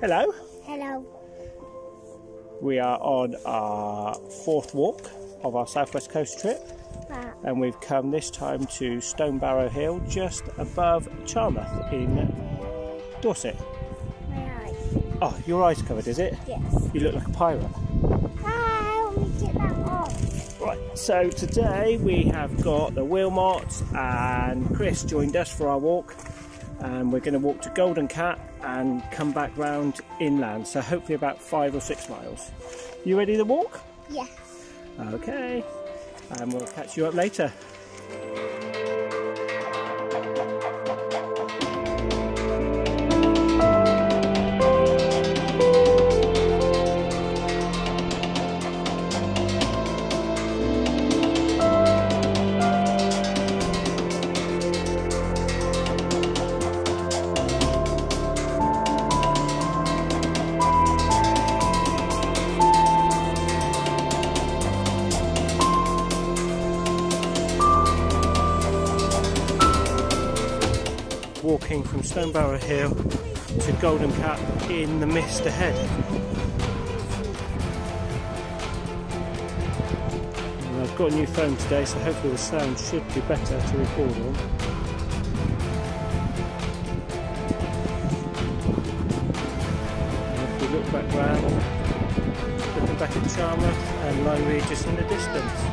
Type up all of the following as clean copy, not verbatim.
Hello. Hello. We are on our fourth walk of our Southwest Coast trip. Wow. And we've come this time to Stonebarrow Hill, just above Charmouth in Dorset. My eyes. Oh, your eyes covered, is it? Yes. You look like a pirate. I want me to get that off. Right, so today we have got the Willmott's and Chris joined us for our walk. And we're going to walk to Golden Cap and come back round inland, so hopefully about 5 or 6 miles. You ready to walk? Yes. Okay, and we'll catch you up later. Walking from Stonebarrow Hill to Golden Cap in the mist ahead. And I've got a new phone today, so hopefully the sound should be better to record on. And if we look back round, looking back at Charmouth and Lyme Regis in the distance.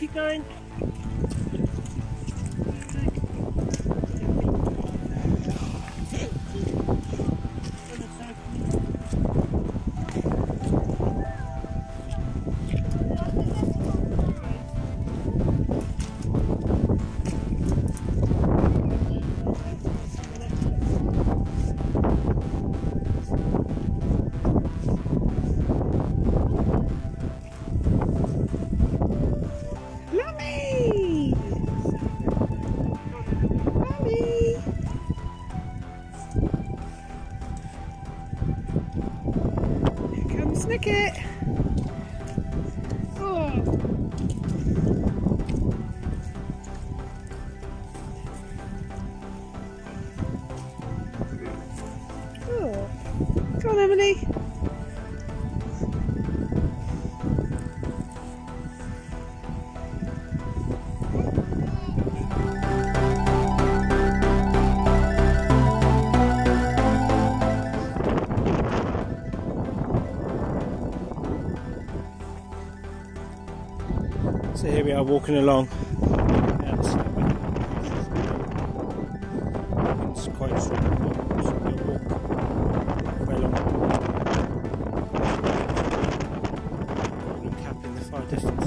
Keep going. So here we are walking along. enough distance.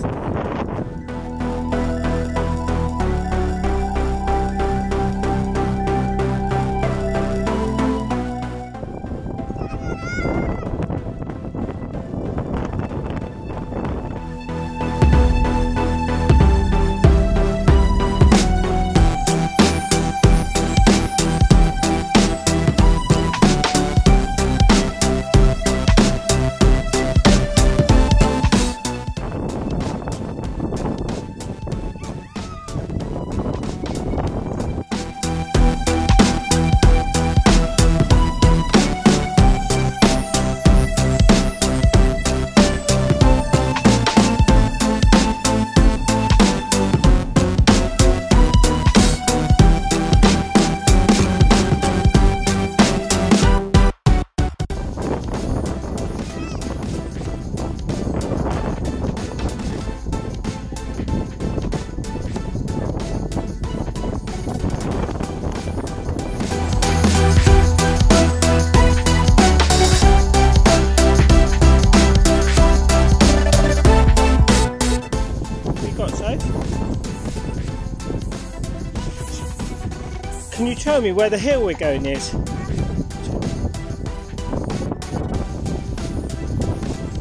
Can you tell me where the hill we're going is?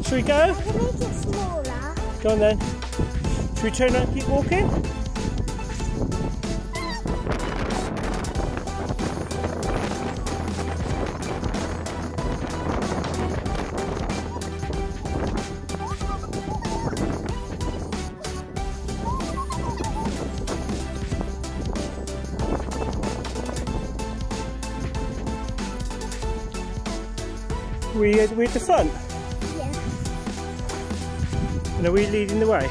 Should we go? I can make it smaller. Go on then. Should we turn around and keep walking? We're at the front? Yeah. And are we leading the way?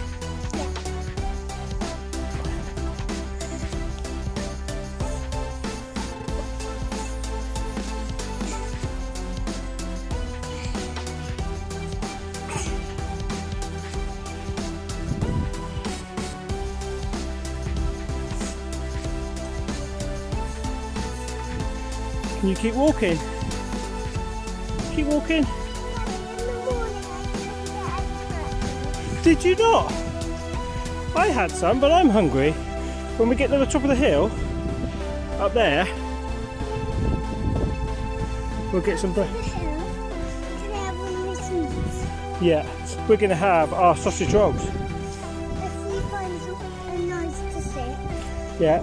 Yeah. Can you keep walking? Keep walking. Did you not? I had some, but I'm hungry. When we get to the top of the hill, up there, we'll get some breakfast. Yeah, we're going to have our sausage rolls. Yeah.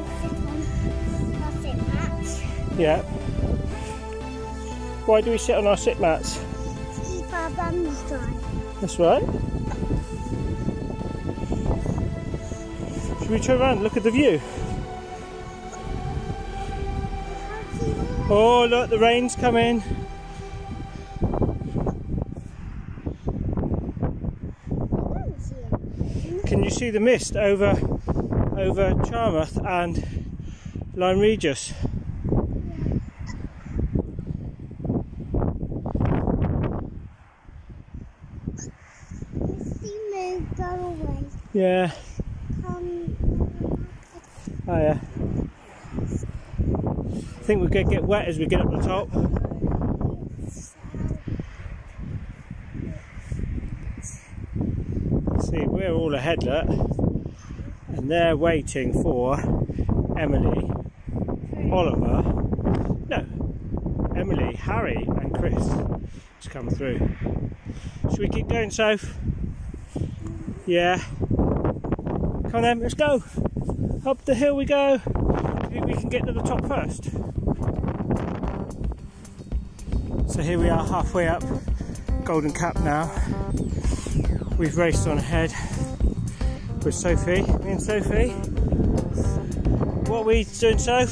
Yeah. Why do we sit on our sit mats? To keep our bums dry. That's right. Should we turn around and look at the view? Oh look, the rain's coming. Can you see the mist over Charmouth and Lyme Regis? Yeah. Oh yeah. I think we're going to get wet as we get up the top. See, we're all ahead, look. And they're waiting for Emily, Oliver, no, Emily, Harry and Chris to come through. Should we keep going, Soph? Yeah. Come on then, let's go! Up the hill we go! I think we can get to the top first. So here we are halfway up Golden Cap now. We've raced on ahead with Sophie. Me and Sophie. What are we doing, Soph?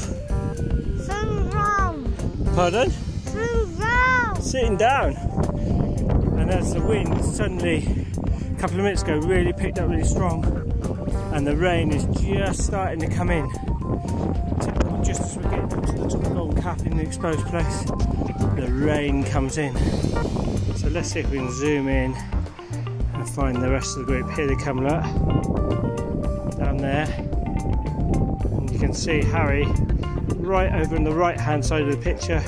Sitting down. Pardon? Sitting down. Sitting down. And as the wind suddenly, a couple of minutes ago, really picked up really strong. And the rain is just starting to come in. Just as we're getting to the top of Golden Cap in the exposed place, the rain comes in. So let's see if we can zoom in and find the rest of the group. Here they come, look, down there. And you can see Harry right over on the right hand side of the picture,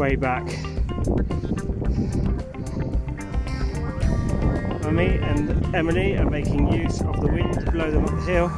way back. for me and Emily are making use of the wind to blow them up the hill.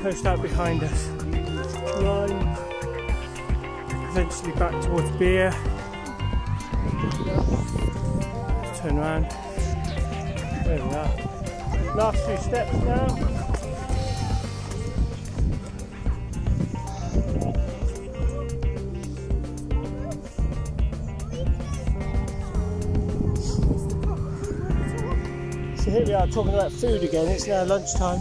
Coast out behind us, Lyme, eventually back towards Beer. Just turn around, there we are, last few steps now. So here we are talking about food again, it's now lunchtime.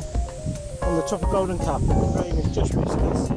On the top of Golden Cap, the rain has just missed us.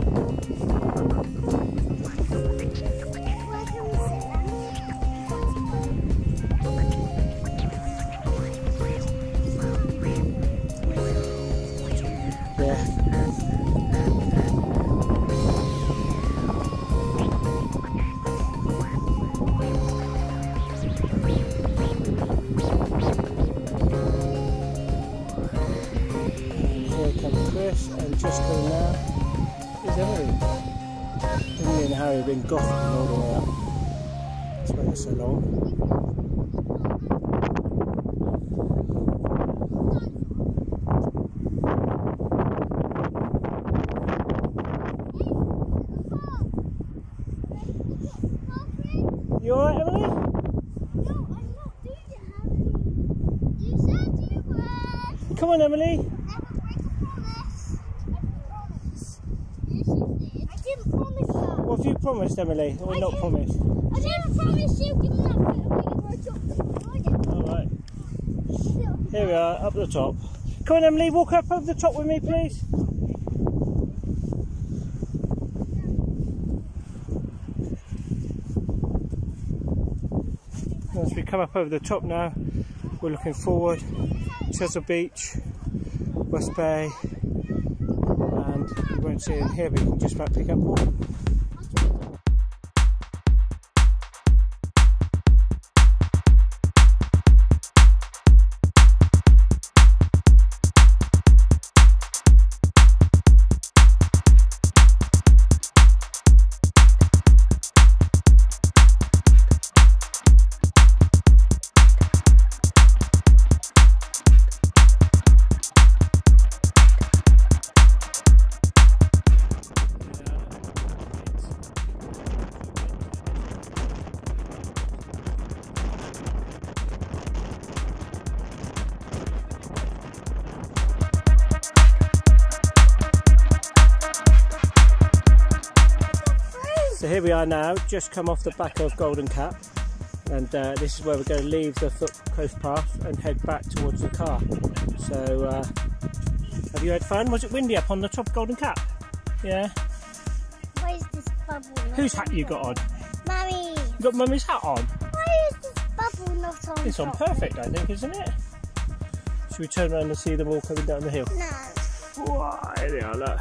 And just coming now is Emily. Emily and Harry have been gossiping all the way up. That's why they're so long. You alright, Emily? No, I'm not doing it, Harry. You said you were. Come on, Emily. Promised, Emily, or not promised? I never promised you. Give me that bit. Alright. Here we are, up the top. Come on, Emily, walk up over the top with me, please. As we come up over the top now, we're looking forward. Chesil Beach, West Bay, and you won't see it here, but you can just about pick up water. So here we are now, just come off the back of Golden Cap, and this is where we're going to leave the foot coast path and head back towards the car. So have you had fun? Was it windy up on the top of Golden Cap? Yeah. Why is this bubble not on? Whose hat you got on? Mummy. You got Mummy's hat on? Why is this bubble not on? It's on perfect, I think, isn't it? Should we turn around and see them all coming down the hill? No. Why, here they are, look.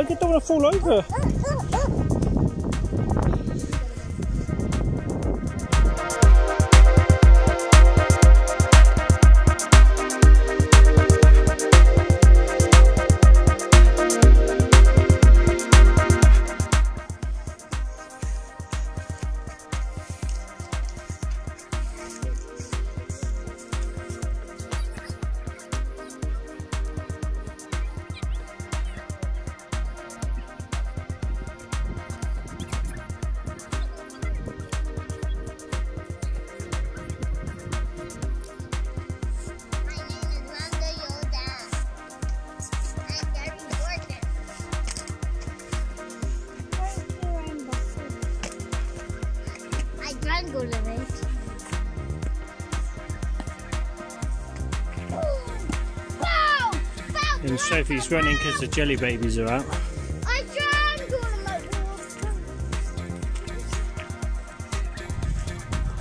Like you don't want to fall over. And Sophie's running because the jelly babies are out.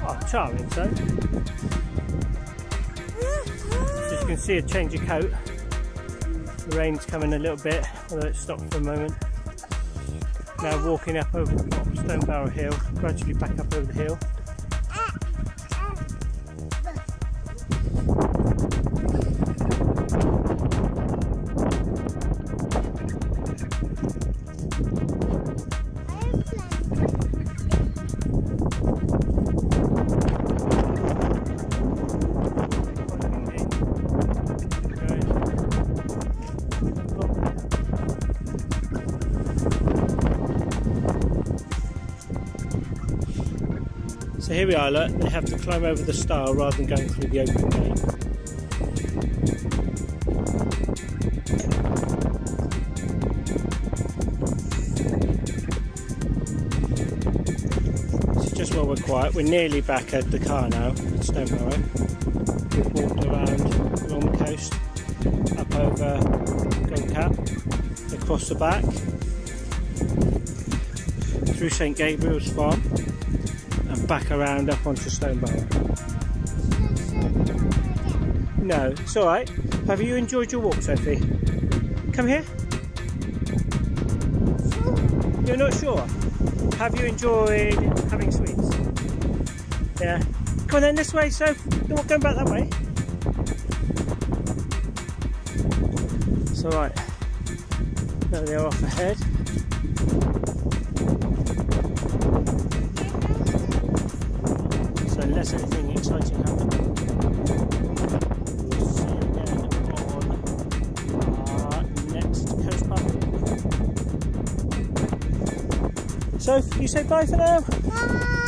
Oh, charming, so. As you can see, a change of coat. The rain's coming a little bit, although it stopped for a moment. Now walking up over the top of Stonebarrow Hill, gradually back up over the hill. So here we are, look, they have to climb over the stile rather than going through the open gate. So just while we're quiet, we're nearly back at the car now, at Stonebarrow. We've walked around along the coast, up over Golden Cap, across the back, through St Gabriel's farm, and back around up onto Stonebarrow. No, it's alright. Have you enjoyed your walk, Sophie? Come here. Sure. You're not sure? Have you enjoyed having sweets? Yeah. Come on then, this way, Soph. Not going back that way. It's alright. There they are off ahead. Unless anything exciting happens. We'll see you again on our next coast park. So, you say bye for now? Bye!